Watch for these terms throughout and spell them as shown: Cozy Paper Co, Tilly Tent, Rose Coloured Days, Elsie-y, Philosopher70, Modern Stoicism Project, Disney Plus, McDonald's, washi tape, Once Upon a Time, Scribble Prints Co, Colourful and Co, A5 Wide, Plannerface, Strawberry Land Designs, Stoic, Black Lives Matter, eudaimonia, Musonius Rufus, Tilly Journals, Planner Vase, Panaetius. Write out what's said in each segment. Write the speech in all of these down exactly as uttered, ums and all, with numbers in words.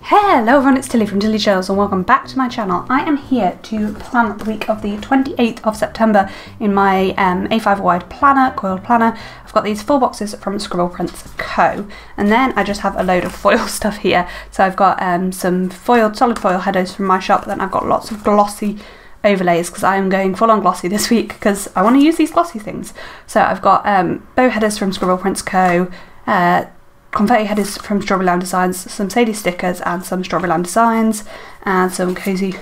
Hello everyone, it's Tilly from Tilly Journals and welcome back to my channel. I am here to plan the week of the twenty-eighth of September in my um, A five Wide planner, coiled planner. I've got these four boxes from Scribble Prints Co. And then I just have a load of foil stuff here. So I've got um, some foiled, solid foil headers from my shop, then I've got lots of glossy overlays because I am going full on glossy this week because I want to use these glossy things. So I've got um, bow headers from Scribble Prints Co, uh, confetti headers from Strawberry Land Designs, some Sadie stickers and some Strawberry Land Designs, and some Cozy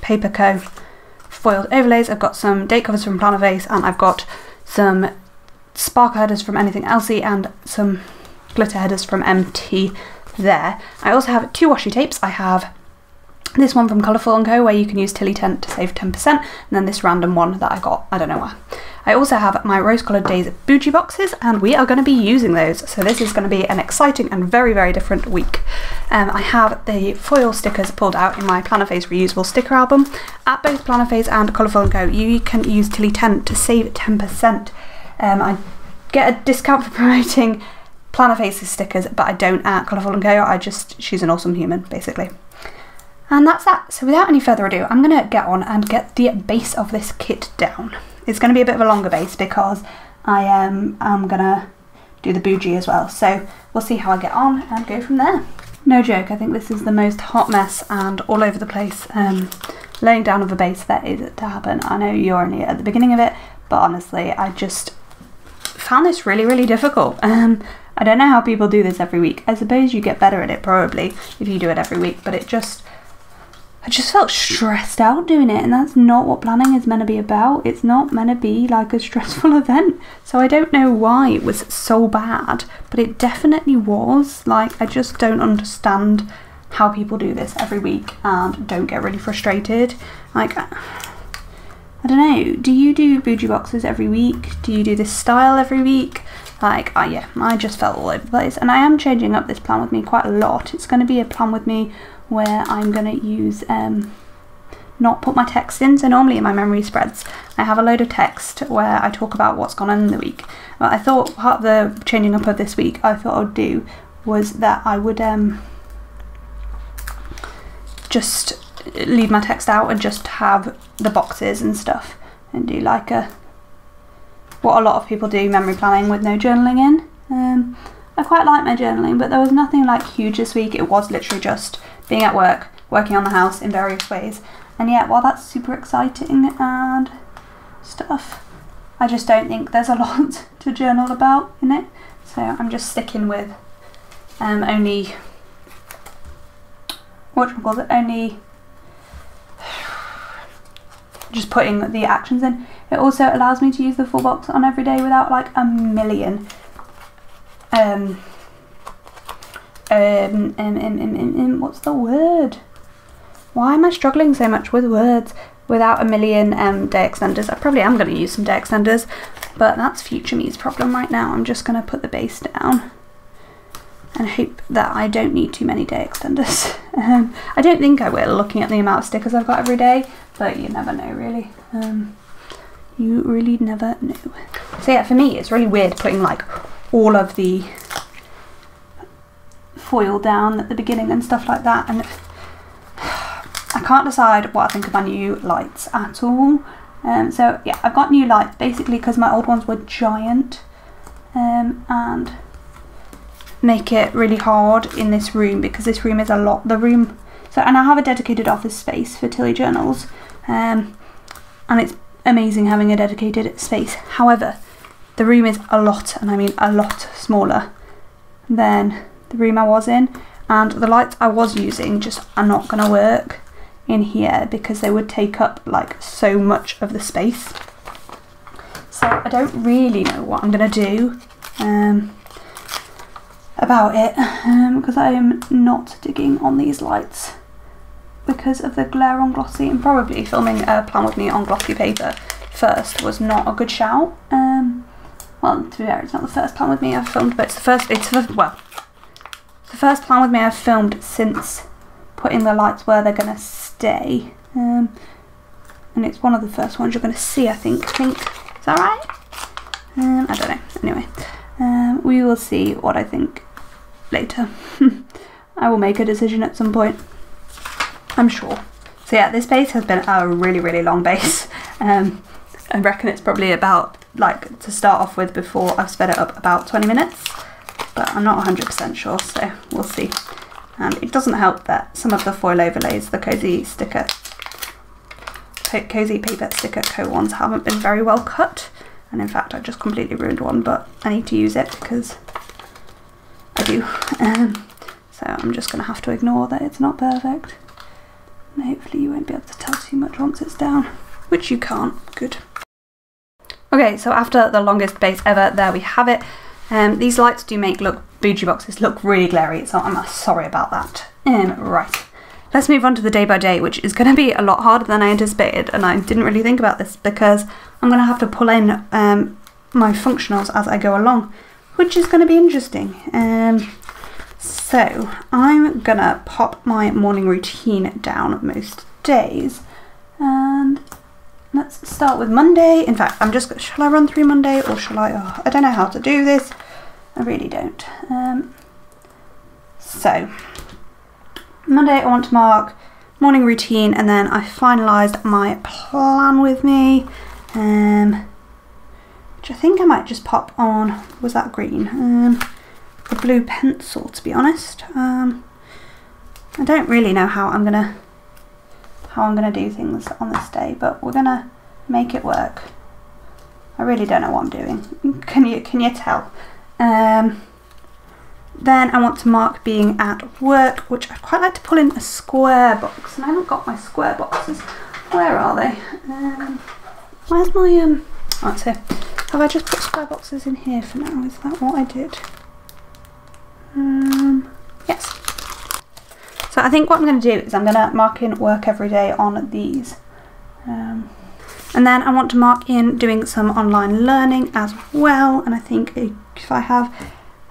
Paper Co foiled overlays. I've got some date covers from Planner Vase, and I've got some sparkle headers from Anything Elsie-y and some glitter headers from M T there. I also have two washi tapes. I have this one from Colourful and Co where you can use Tilly Tent to save ten percent, and then this random one that I got, I don't know where. I also have my Rose Coloured Days bougie boxes, and we are going to be using those, so this is going to be an exciting and very, very different week. Um, I have the foil stickers pulled out in my Plannerface reusable sticker album. At both Plannerface and Colourful and Co you can use Tilly Tent to save ten percent. Um, I get a discount for promoting Plannerface's stickers, but I don't at Colourful and Co. I just, she's an awesome human, basically. And that's that. So without any further ado, I'm going to get on and get the base of this kit down. It's going to be a bit of a longer base because I am I'm going to do the bougie as well. So we'll see how I get on and go from there. No joke, I think this is the most hot mess and all over the place um, laying down of a base that is to happen. I know you're only at the beginning of it, but honestly, I just found this really, really difficult. Um, I don't know how people do this every week. I suppose you get better at it probably if you do it every week, but it just... I just felt stressed out doing it, and that's not what planning is meant to be about. It's not meant to be like a stressful event. So I don't know why it was so bad, but it definitely was. Like, I just don't understand how people do this every week and don't get really frustrated. Like, I don't know. Do you do bougie boxes every week? Do you do this style every week? Like, oh yeah, I just felt all over the place. And I am changing up this plan with me quite a lot. It's going to be a plan with me where I'm going to use, um, not put my text in. So normally in my memory spreads, I have a load of text where I talk about what's gone on in the week. But I thought part of the changing up of this week I thought I'd do was that I would um, just leave my text out and just have the boxes and stuff and do like a, what a lot of people do, memory planning with no journaling in. Um, I quite like my journaling, but there was nothing like huge this week. It was literally just being at work, working on the house in various ways. And yet, while that's super exciting and stuff, I just don't think there's a lot to journal about in it. So I'm just sticking with um, only, whatchamacallit, only just putting the actions in. It also allows me to use the full box on every day without like a million um, Um, um, um, um, um, um, what's the word? Why am I struggling so much with words? Without a million um, day extenders. I probably am going to use some day extenders, but that's future me's problem right now. I'm just going to put the base down and hope that I don't need too many day extenders. um, I don't think I will, looking at the amount of stickers I've got every day, but you never know really. Um, you really never know. So yeah, for me it's really weird putting like all of the foil down at the beginning and stuff like that, and I can't decide what I think of my new lights at all. Um, so yeah, I've got new lights basically because my old ones were giant um, and make it really hard in this room because this room is a lot the room so and I have a dedicated office space for Tilly Journals, um, and it's amazing having a dedicated space. However, the room is a lot, and I mean a lot, smaller than the room I was in, and the lights I was using just are not going to work in here because they would take up like so much of the space. So I don't really know what I'm going to do um, about it because um, I am not digging on these lights because of the glare on glossy, and probably filming a plan with me on glossy paper first was not a good shout. Um, well, to be fair, it's not the first plan with me I've filmed, but it's the first, it's the, well, the first plan with me I've filmed since putting the lights where they're going to stay. Um, and it's one of the first ones you're going to see, I think. I think. Is that right? Um, I don't know. Anyway, um, we will see what I think later. I will make a decision at some point, I'm sure. So yeah, this base has been a really, really long base. Um, I reckon it's probably about, like, to start off with before I've sped it up, about twenty minutes. But I'm not one hundred percent sure, so we'll see. And it doesn't help that some of the foil overlays, the Cozy sticker, Cozy Paper Sticker Co ones haven't been very well cut. And in fact, I just completely ruined one, but I need to use it because I do. Um, so I'm just going to have to ignore that it's not perfect. And hopefully you won't be able to tell too much once it's down, which you can't. Good. Okay, so after the longest base ever, there we have it. Um, these lights do make look bougie boxes look really glary, so I'm sorry about that. Um, right, let's move on to the day by day, which is going to be a lot harder than I anticipated, and I didn't really think about this because I'm going to have to pull in um, my functionals as I go along, which is going to be interesting. Um, so I'm going to pop my morning routine down most days, and let's start with Monday. In fact, I'm just, shall I run through Monday or shall I, oh, I don't know how to do this. I really don't. Um, so, Monday I want to mark morning routine, and then I finalised my plan with me, um, which I think I might just pop on, was that green? Um, the blue pencil, to be honest. Um, I don't really know how I'm going to how I'm going to do things on this day, but we're going to make it work. I really don't know what I'm doing. Can you can you tell? Um, then I want to mark being at work, which I'd quite like to pull in a square box, and I haven't got my square boxes. Where are they? Um, where's my um? Oh, it's here. Have I just put square boxes in here for now? Is that what I did? Um, yes. So I think what I'm going to do is I'm going to mark in work every day on these. Um, and then I want to mark in doing some online learning as well. And I think if I have,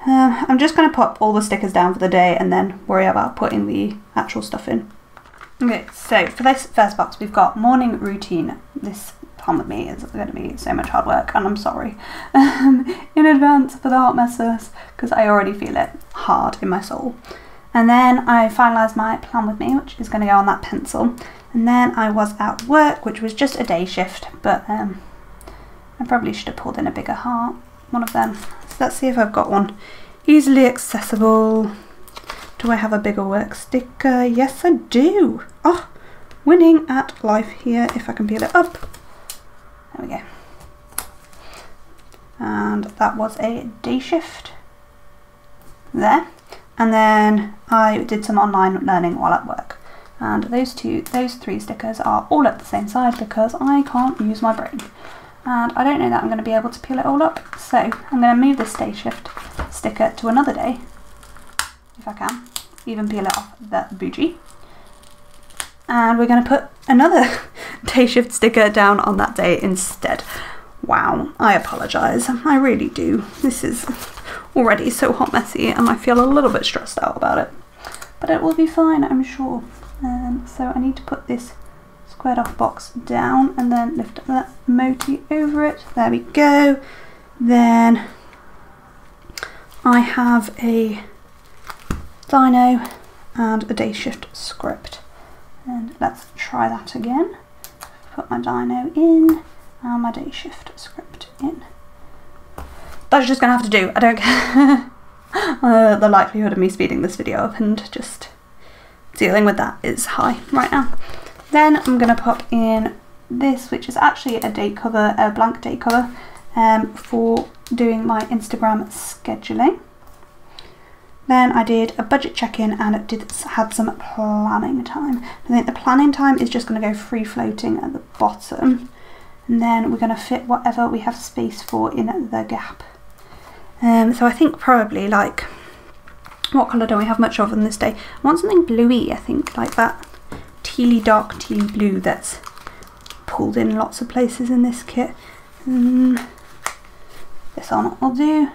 uh, I'm just going to pop all the stickers down for the day and then worry about putting the actual stuff in. Okay, so for this first box, we've got morning routine. This plan with me is going to be so much hard work, and I'm sorry um, in advance for the hot messes, because I already feel it hard in my soul. And then I finalised my plan with me, which is going to go on that pencil. And then I was at work, which was just a day shift, but um, I probably should have pulled in a bigger heart, one of them. So let's see if I've got one. Easily accessible. Do I have a bigger work sticker? Yes, I do. Oh, winning at life here, if I can peel it up. There we go. And that was a day shift. There. And then I did some online learning while at work. And those two, those three stickers are all at the same side because I can't use my brain. And I don't know that I'm going to be able to peel it all up. So I'm going to move this day shift sticker to another day, if I can, even peel it off the bougie. And we're going to put another day shift sticker down on that day instead. Wow, I apologise. I really do. This is already so hot messy, and I feel a little bit stressed out about it, but it will be fine, I'm sure. Um, so I need to put this squared off box down and then lift up that moti over it. There we go. Then I have a dino and a day shift script, and let's try that again. Put my dino in and my day shift script in. That's just going to have to do, I don't care. uh, the likelihood of me speeding this video up and just dealing with that is high right now. Then I'm going to pop in this, which is actually a date cover, a blank date cover, um, for doing my Instagram scheduling. Then I did a budget check-in and it did, had some planning time. I think the planning time is just going to go free floating at the bottom. And then we're going to fit whatever we have space for in the gap. Um, so I think probably, like, what colour don't we have much of on this day? I want something bluey, I think, like that tealy, dark tealy blue that's pulled in lots of places in this kit. Um, this on will do.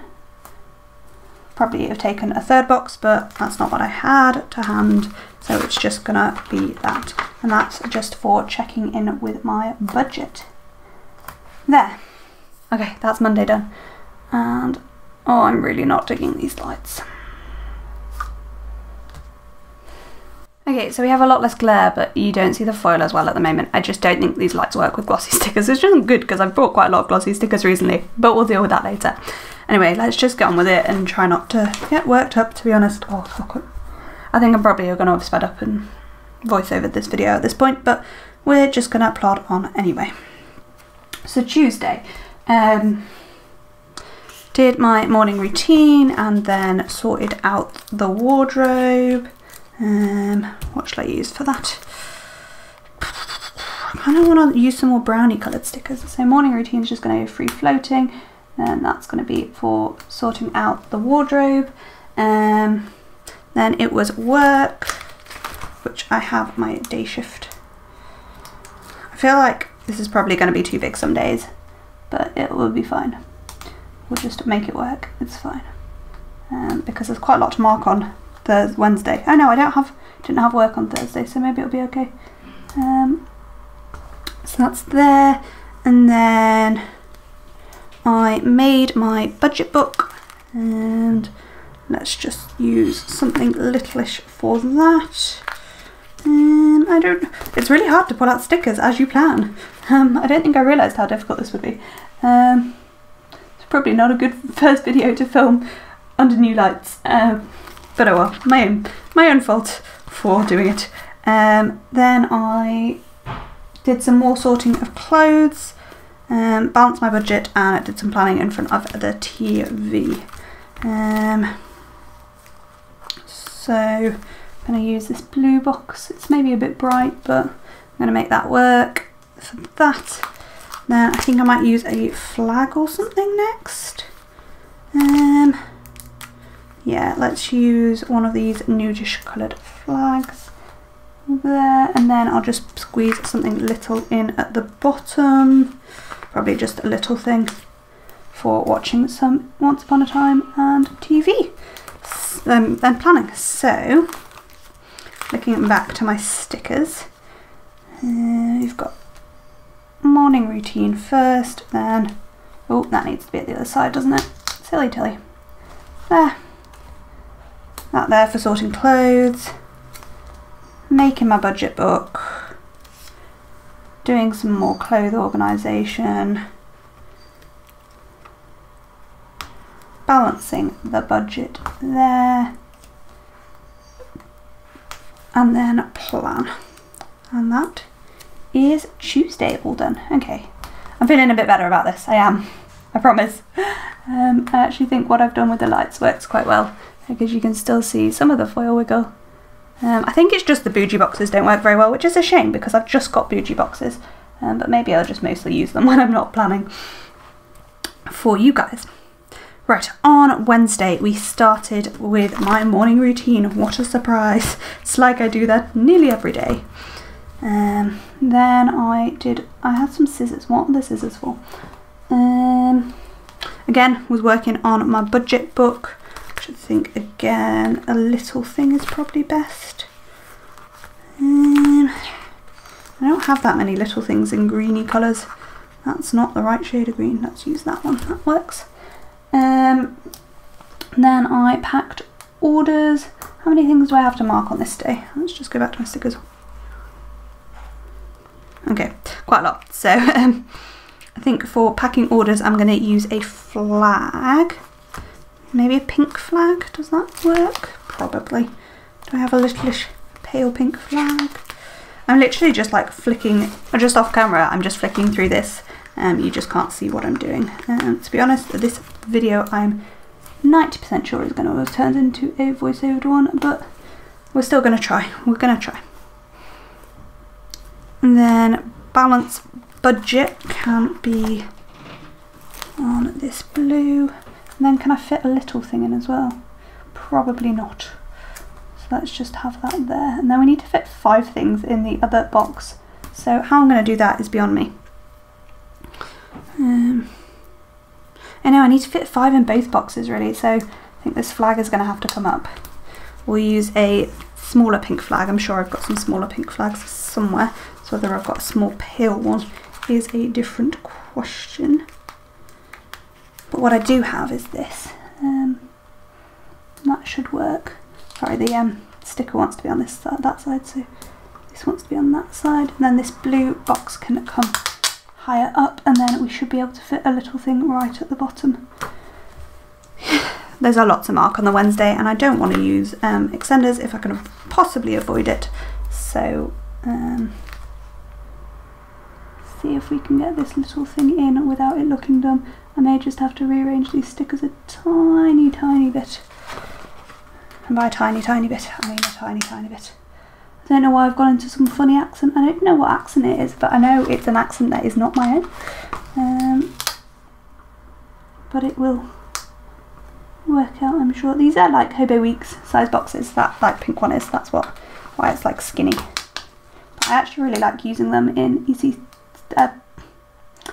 Probably have taken a third box, but that's not what I had to hand, so it's just going to be that. And that's just for checking in with my budget. There. Okay, that's Monday done. And oh, I'm really not digging these lights. Okay, so we have a lot less glare, but you don't see the foil as well at the moment. I just don't think these lights work with glossy stickers, which isn't good because I've bought quite a lot of glossy stickers recently, but we'll deal with that later. Anyway, let's just get on with it and try not to get worked up, to be honest. Oh, fuck it. I think I'm probably going to have sped up and voice over this video at this point, but we're just going to plod on anyway. So Tuesday, um, did my morning routine and then sorted out the wardrobe. Um, what shall I use for that? I kind of want to use some more brownie coloured stickers. So morning routine is just going to go free floating, and that's going to be for sorting out the wardrobe. Um, then it was work, which I have my day shift. I feel like this is probably going to be too big some days, but it will be fine. We'll just make it work, it's fine. Um, because there's quite a lot to mark on Thursday, Wednesday. Oh no, I don't have, didn't have work on Thursday, so maybe it'll be okay. Um, so that's there, and then I made my budget book, and let's just use something littleish for that. Um, I don't, it's really hard to pull out stickers as you plan. Um, I don't think I realised how difficult this would be. Um, it's probably not a good first video to film under new lights. Um, But oh well, my own, my own fault for doing it. Um, then I did some more sorting of clothes, um, balanced my budget, and I did some planning in front of the T V. Um, so I'm going to use this blue box. It's maybe a bit bright, but I'm going to make that work for that. Then I think I might use a flag or something next. Um, Yeah, let's use one of these nudish coloured flags there, and then I'll just squeeze something little in at the bottom, probably just a little thing for watching some Once Upon a Time and T V um, and planning. So, looking back to my stickers, uh, we've got morning routine first, then, oh, that needs to be at the other side, doesn't it? Silly Tilly. There. That there for sorting clothes, making my budget book, doing some more clothes organisation, balancing the budget there, and then plan. And that is Tuesday all done. Okay, I'm feeling a bit better about this, I am, I promise. Um, I actually think what I've done with the lights works quite well, because you can still see some of the foil wiggle. Um, I think it's just the bougie boxes don't work very well, which is a shame because I've just got bougie boxes, um, but maybe I'll just mostly use them when I'm not planning for you guys. Right, on Wednesday we started with my morning routine. What a surprise. It's like I do that nearly every day. Um, then I did, I had some scissors. What are the scissors for? Um, again, was working on my budget book. I think again a little thing is probably best. Um, I don't have that many little things in greeny colours. That's not the right shade of green. Let's use that one. That works. Um, then I packed orders. How many things do I have to mark on this day? Let's just go back to my stickers. Okay, quite a lot. So um, I think for packing orders I'm going to use a flag. Maybe a pink flag, does that work? Probably. Do I have a littleish pale pink flag? I'm literally just like flicking, just off camera, I'm just flicking through this. Um, you just can't see what I'm doing. Um, to be honest, this video I'm ninety percent sure is going to turn into a voiceover one, but we're still going to try. We're going to try. And then balance budget can be on this blue. And then can I fit a little thing in as well? Probably not. So let's just have that there. And then we need to fit five things in the other box. So how I'm going to do that is beyond me. Um, I know I need to fit five in both boxes really. So I think this flag is going to have to come up. We'll use a smaller pink flag. I'm sure I've got some smaller pink flags somewhere. So whether I've got a small pale one is a different question. But what I do have is this. Um, that should work. Sorry, the um, sticker wants to be on this side, that side, so this wants to be on that side, and then this blue box can come higher up, and then we should be able to fit a little thing right at the bottom. There's a lot to mark on the Wednesday, and I don't want to use um, extenders if I can possibly avoid it, so um, see if we can get this little thing in without it looking dumb. I may just have to rearrange these stickers a tiny tiny bit, and by a tiny tiny bit I mean a tiny tiny bit. I don't know why I've gone into some funny accent. I don't know what accent it is, but I know it's an accent that is not my own. Um, but it will work out, I'm sure. These are like Hobo Weeks size boxes, that like pink one is, that's what why it's like skinny. But I actually really like using them in E C, uh, I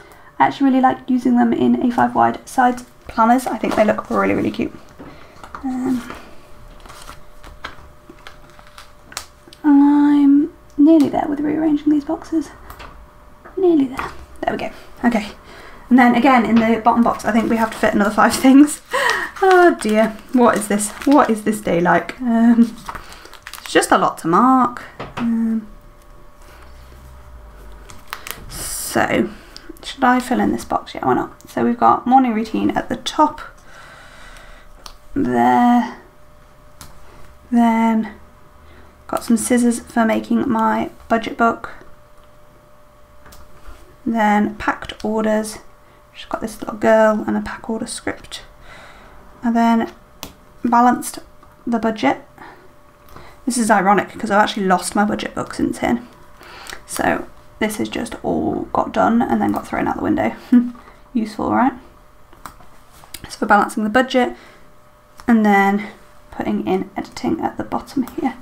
actually really like using them in A five wide size planners. I think they look really really cute. Um, I'm nearly there with rearranging these boxes. Nearly there. There we go. Okay. And then again in the bottom box I think we have to fit another five things. Oh dear. What is this? What is this day like? Um, it's just a lot to mark. Um, so should I fill in this box? Yeah, why not? So we've got morning routine at the top. There. Then got some scissors for making my budget book. Then packed orders. She's got this little girl and a pack order script. And then balanced the budget. This is ironic because I've actually lost my budget book since then. So this has just all got done and then got thrown out the window. Useful, right? So for balancing the budget, and then putting in editing at the bottom here.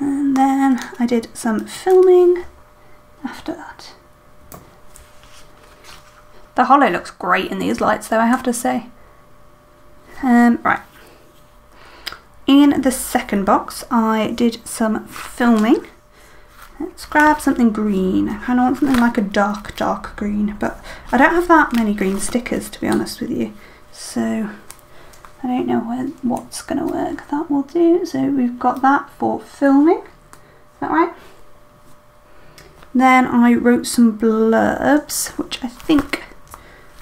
And then I did some filming after that. The holo looks great in these lights though, I have to say. Um, right. In the second box I did some filming. Let's grab something green. I kind of want something like a dark, dark green, but I don't have that many green stickers to be honest with you. So I don't know when, what's going to work. That will do. So we've got that for filming. Is that right? Then I wrote some blurbs, which I think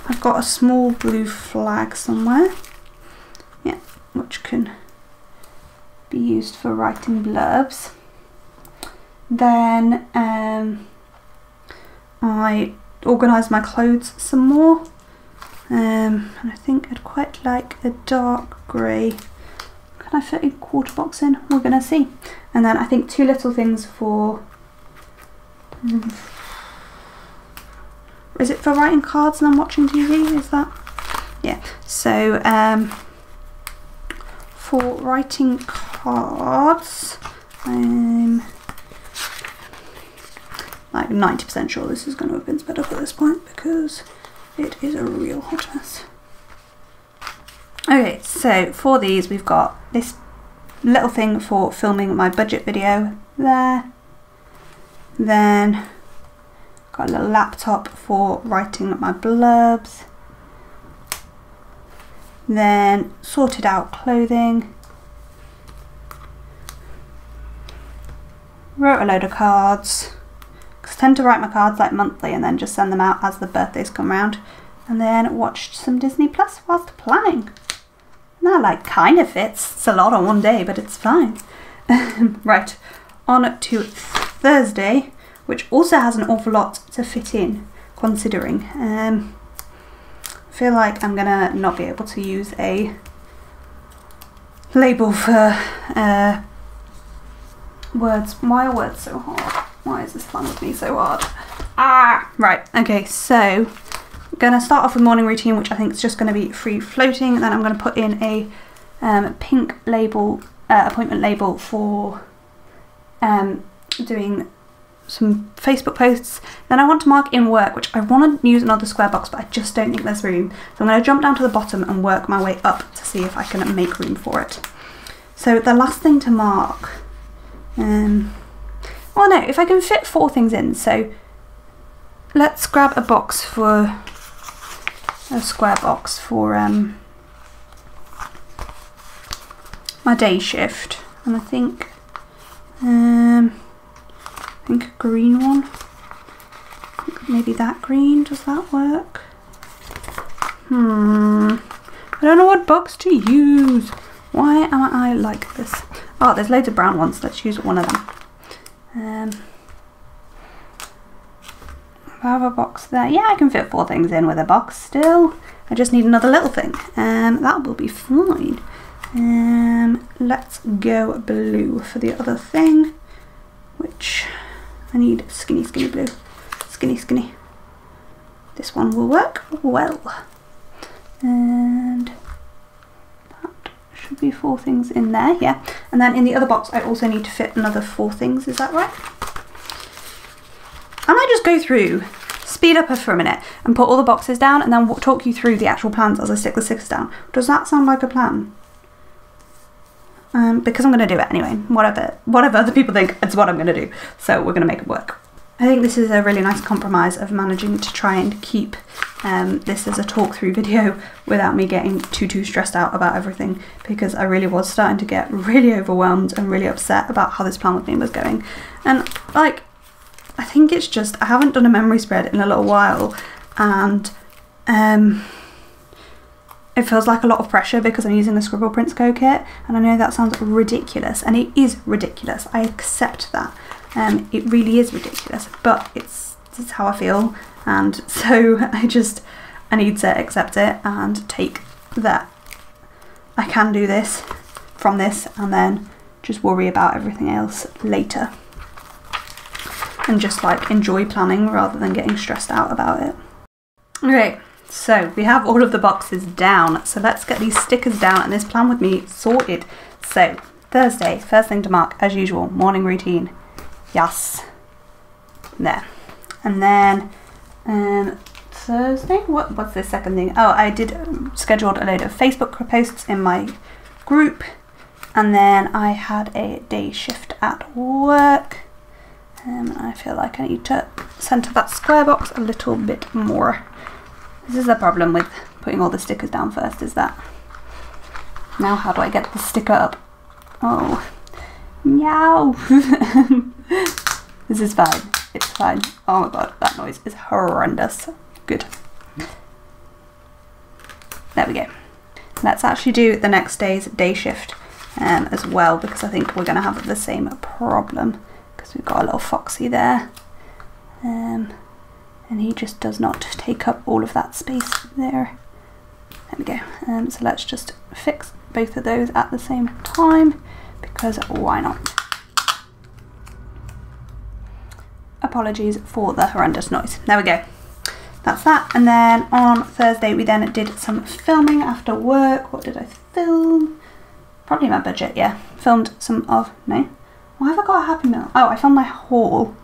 I've got a small blue flag somewhere. Yeah, which can be used for writing blurbs. Then um, I organised my clothes some more. Um, and I think I'd quite like a dark grey. Can I fit a quarter box in? We're gonna see. And then I think two little things for, um, is it for writing cards and then watching T V? Is that? Yeah, so um, for writing cards, I'm like ninety percent sure this is gonna have been sped up at this point because it is a real hot mess. Okay, so for these we've got this little thing for filming my budget video there. Then got a little laptop for writing my blurbs. Then sorted out clothing. Wrote a load of cards. I tend to write my cards like monthly and then just send them out as the birthdays come round, and then watched some Disney Plus whilst planning. And that like kind of fits, it's a lot on one day but it's fine. Right, on to Thursday, which also has an awful lot to fit in considering. Um, I feel like I'm gonna not be able to use a label for uh, words. Why are words so hard? Why is this plan with me so hard? Ah, right, okay, so I'm gonna start off with morning routine, which I think is just gonna be free floating. Then I'm gonna put in a um, pink label, uh, appointment label for um, doing some Facebook posts. Then I want to mark in work, which I wanna use another square box, but I just don't think there's room. So I'm gonna jump down to the bottom and work my way up to see if I can make room for it. So the last thing to mark, um, well, no, if I can fit four things in, so let's grab a box for, a square box for um, my day shift. and I think um, I think a green one. I think maybe that green. Does that work? Hmm. I don't know what box to use. Why am I like this? Oh, there's loads of brown ones. Let's use one of them. Um, I have a box there. Yeah, I can fit four things in with a box still. I just need another little thing. Um, that will be fine. Um, let's go blue for the other thing, which I need skinny, skinny blue. Skinny, skinny. This one will work well. And that should be four things in there, yeah. And then in the other box, I also need to fit another four things. Is that right? I might just go through, speed up for a minute and put all the boxes down and then we'll talk you through the actual plans as I stick the stickers down. Does that sound like a plan? Um, because I'm going to do it anyway. Whatever, whatever other people think, it's what I'm going to do. So we're going to make it work. I think this is a really nice compromise of managing to try and keep um, this as a talk through video without me getting too, too stressed out about everything, because I really was starting to get really overwhelmed and really upset about how this plan with me was going. And like, I think it's just, I haven't done a memory spread in a little while, and um, it feels like a lot of pressure because I'm using the Scribble Prints Co kit, and I know that sounds ridiculous, and it is ridiculous. I accept that. Um, it really is ridiculous, but it's, it's how I feel, and so I just, I need to accept it and take that I can do this from this, and then just worry about everything else later. And just like enjoy planning rather than getting stressed out about it. Okay, so we have all of the boxes down, so let's get these stickers down and this plan with me sorted. So Thursday, first thing to mark as usual, morning routine. Yes, there. And then um, Thursday, what, what's this second thing? Oh, I did um, scheduled a load of Facebook posts in my group, and then I had a day shift at work. Um, I feel like I need to centre that square box a little bit more. This is the problem with putting all the stickers down first, is that now how do I get the sticker up? Oh, meow. This is fine, it's fine. Oh my god, that noise is horrendous. Good. There we go. Let's actually do the next day's day shift um, as well, because I think we're going to have the same problem. Because we've got a little Foxy there, um, and he just does not take up all of that space there. There we go. Um, so let's just fix both of those at the same time, because why not? Apologies for the horrendous noise. There we go. That's that. And then on Thursday we then did some filming after work. What did I film? Probably my budget, yeah. Filmed some of, no? Why have I got a Happy Meal? Oh, I found my haul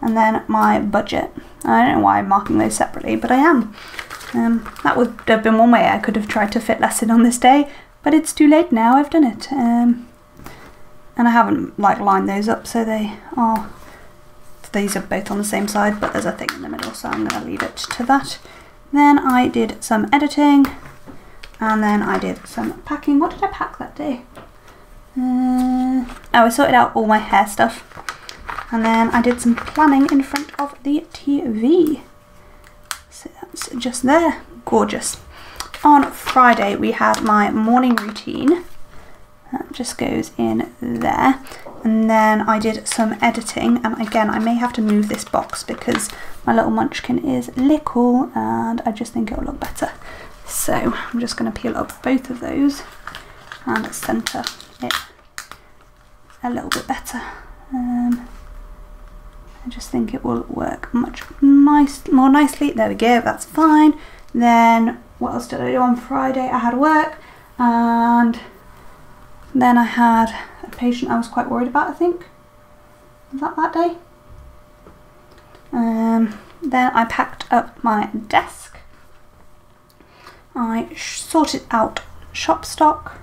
and then my budget. I don't know why I'm marking those separately, but I am. Um, that would have been one way I could have tried to fit less in on this day, but it's too late now, I've done it. Um, and I haven't like lined those up, so they are, these are both on the same side, but there's a thing in the middle, so I'm gonna leave it to that. Then I did some editing, and then I did some packing. What did I pack that day? Uh, oh, I sorted out all my hair stuff, and then I did some planning in front of the T V, so that's just there, gorgeous. On Friday we had my morning routine, that just goes in there, and then I did some editing, and again I may have to move this box because my little munchkin is little and I just think it'll look better, so I'm just going to peel up both of those and centre it a little bit better. Um, I just think it will work much nice, more nicely. There we go, that's fine. Then what else did I do on Friday? I had work, and then I had a patient I was quite worried about, I think. Was that that day? Um, then I packed up my desk. I sorted out shop stock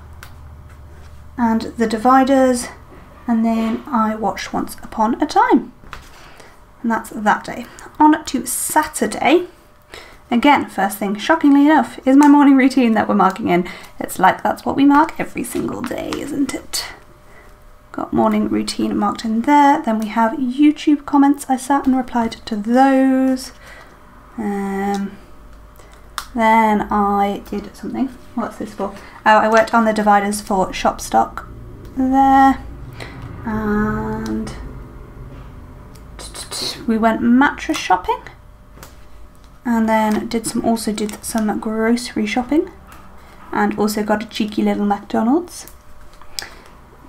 and the dividers, and then I watched Once Upon a Time, and that's that day. On to Saturday, again first thing, shockingly enough, is my morning routine that we're marking in. It's like that's what we mark every single day, isn't it? Got morning routine marked in there. Then we have YouTube comments. I sat and replied to those. Um, then I did something. What's this for? Oh, I worked on the dividers for shop stock there. And we went mattress shopping. And then did some, also did some grocery shopping. And also got a cheeky little McDonald's.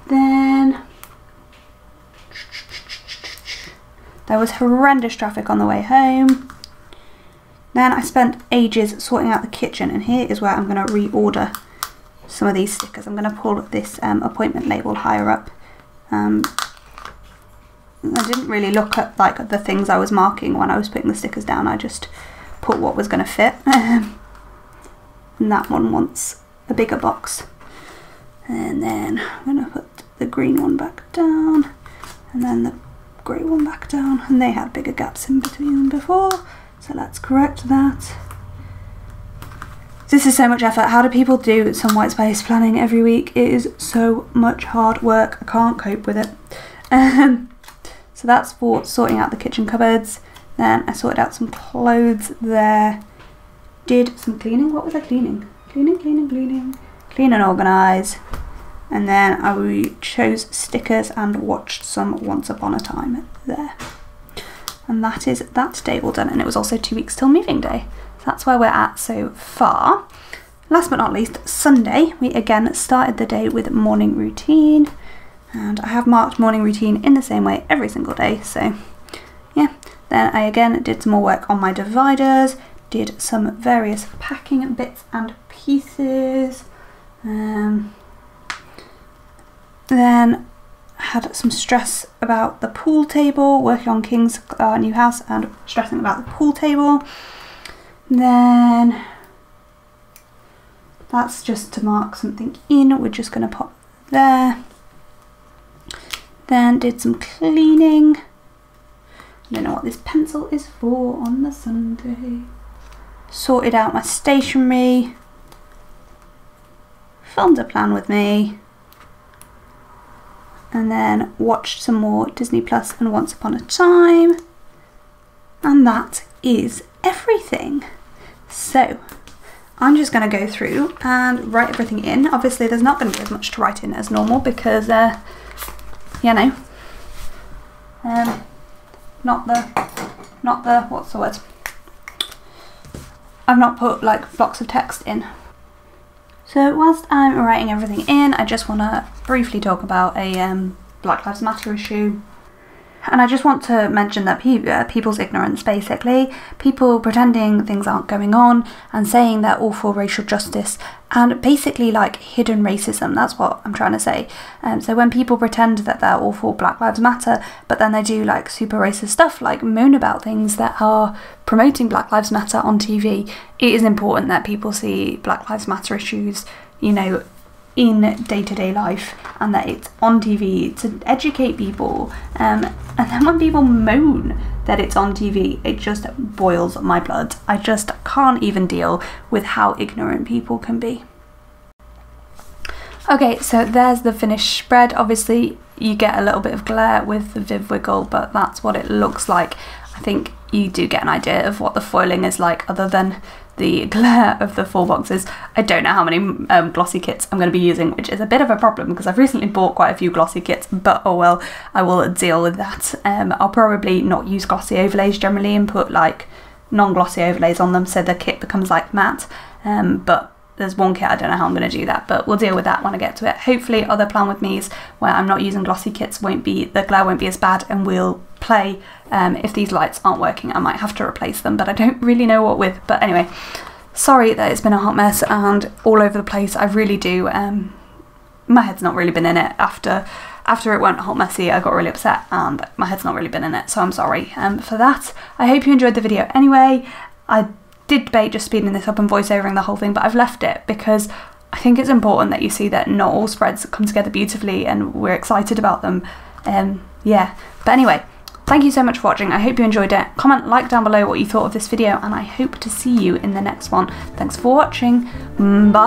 Then there was horrendous traffic on the way home. Then I spent ages sorting out the kitchen, and here is where I'm going to reorder some of these stickers. I'm going to pull this um, appointment label higher up. Um, I didn't really look at like the things I was marking when I was putting the stickers down. I just put what was going to fit. And that one wants a bigger box. And then I'm going to put the green one back down, and then the grey one back down, and they had bigger gaps in between them before, so let's correct that. This is so much effort. How do people do some white space planning every week? It is so much hard work. I can't cope with it. Um, so that's for sorting out the kitchen cupboards. Then I sorted out some clothes there. Did some cleaning. What was I cleaning? Cleaning, cleaning, cleaning. Clean and organise. And then I chose stickers and watched some Once Upon a Time there. And that is that day all done. And it was also two weeks till moving day. So that's where we're at so far. Last but not least, Sunday, we again started the day with morning routine. And I have marked morning routine in the same way every single day. So yeah, then I again did some more work on my dividers, did some various packing bits and pieces. Um, then had some stress about the pool table, working on King's uh, new house and stressing about the pool table. Then that's just to mark something in, we're just going to pop there. Then did some cleaning. I don't know what this pencil is for on the Sunday. Sorted out my stationery. Filmed a plan with me, and then watched some more Disney Plus and Once Upon a Time, and that is everything. So I'm just going to go through and write everything in. Obviously there's not going to be as much to write in as normal because uh, you know, um, not the, not the, what's the word, I've not put like blocks of text in. So whilst I'm writing everything in, I just want to briefly talk about a um, Black Lives Matter issue. And I just want to mention that pe uh, people's ignorance, basically. People pretending things aren't going on and saying they're all for racial justice and basically like hidden racism. That's what I'm trying to say. Um, so when people pretend that they're all for Black Lives Matter, but then they do like super racist stuff, like moan about things that are promoting Black Lives Matter on T V, it is important that people see Black Lives Matter issues, you know, in day-to-day life, and that it's on T V to educate people. Um, and then when people moan that it's on T V, it just boils my blood. I just can't even deal with how ignorant people can be. Okay, so there's the finished spread. Obviously, you get a little bit of glare with the Viv Wiggle, but that's what it looks like. I think you do get an idea of what the foiling is like other than the glare of the four boxes. I don't know how many um, glossy kits I'm going to be using, which is a bit of a problem because I've recently bought quite a few glossy kits, but oh well, I will deal with that. Um, I'll probably not use glossy overlays generally and put like non-glossy overlays on them so the kit becomes like matte, um, but there's one kit, I don't know how I'm going to do that, but we'll deal with that when I get to it. Hopefully other plan with me's where I'm not using glossy kits won't be, the glare won't be as bad and we'll play. Um, if these lights aren't working, I might have to replace them, but I don't really know what with. But anyway, sorry that it's been a hot mess and all over the place. I really do. Um, my head's not really been in it after, after it went hot messy. I got really upset and my head's not really been in it. So I'm sorry um, for that. I hope you enjoyed the video anyway. I did debate just speeding this up and voiceovering the whole thing, but I've left it because I think it's important that you see that not all spreads come together beautifully and we're excited about them. Um, yeah, but anyway, thank you so much for watching. I hope you enjoyed it. Comment, like down below what you thought of this video, and I hope to see you in the next one. Thanks for watching. Bye.